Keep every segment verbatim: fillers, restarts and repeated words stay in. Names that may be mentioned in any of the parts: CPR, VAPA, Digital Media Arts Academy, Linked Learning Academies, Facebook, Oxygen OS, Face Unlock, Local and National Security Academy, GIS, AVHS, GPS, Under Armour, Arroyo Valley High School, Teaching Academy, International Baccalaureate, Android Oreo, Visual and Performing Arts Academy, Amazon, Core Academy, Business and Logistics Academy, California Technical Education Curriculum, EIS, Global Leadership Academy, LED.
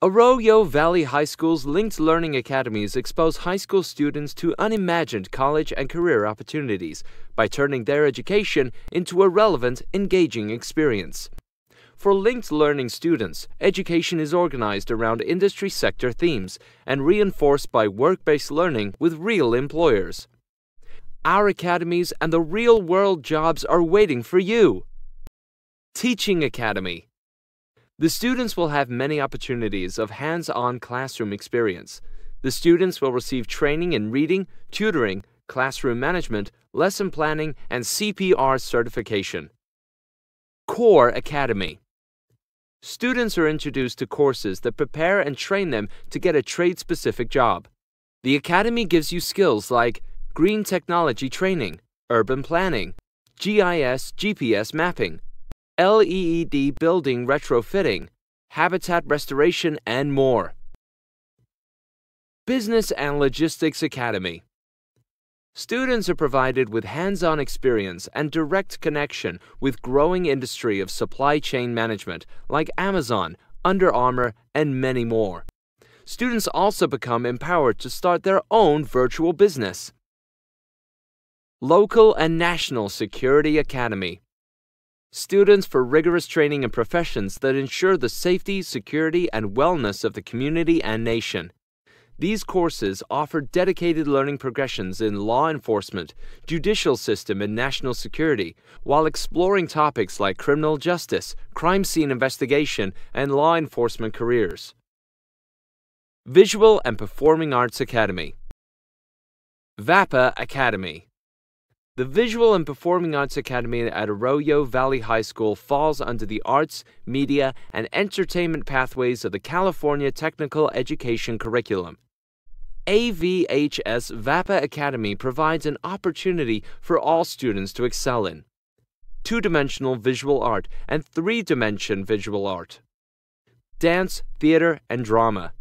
Arroyo Valley High School's Linked Learning Academies expose high school students to unimagined college and career opportunities by turning their education into a relevant, engaging experience. For Linked Learning students, education is organized around industry sector themes and reinforced by work-based learning with real employers. Our academies and the real-world jobs are waiting for you! Teaching Academy. The students will have many opportunities of hands-on classroom experience. The students will receive training in reading, tutoring, classroom management, lesson planning, and C P R certification. Core Academy. Students are introduced to courses that prepare and train them to get a trade-specific job. The academy gives you skills like green technology training, urban planning, G I S G P S mapping, L E D building retrofitting, habitat restoration, and more. Business and Logistics Academy. Students are provided with hands-on experience and direct connection with growing industry of supply chain management like Amazon, Under Armour, and many more. Students also become empowered to start their own virtual business. Local and National Security Academy. Students for rigorous training in professions that ensure the safety, security, and wellness of the community and nation. These courses offer dedicated learning progressions in law enforcement, judicial system, and national security, while exploring topics like criminal justice, crime scene investigation, and law enforcement careers. Visual and Performing Arts Academy. V A P A Academy. The Visual and Performing Arts Academy at Arroyo Valley High School falls under the arts, media, and entertainment pathways of the California Technical Education Curriculum. A V H S V A P A Academy provides an opportunity for all students to excel in two-dimensional visual art and three-dimension visual art, dance, theater, and drama.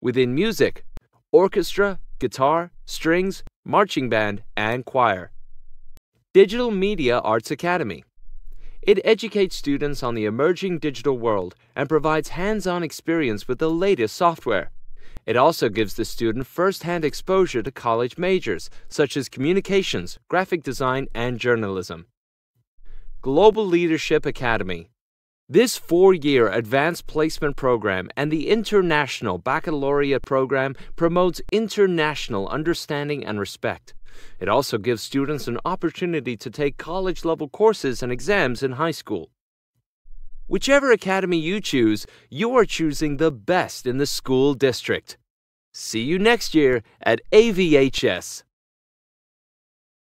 Within music, orchestra, guitar, strings, marching band, and choir. Digital Media Arts Academy. It educates students on the emerging digital world and provides hands-on experience with the latest software. It also gives the student first-hand exposure to college majors such as communications, graphic design, and journalism. Global Leadership Academy. This four-year advanced placement program and the International Baccalaureate program promotes international understanding and respect. It also gives students an opportunity to take college-level courses and exams in high school. Whichever academy you choose, you are choosing the best in the school district. See you next year at A V H S.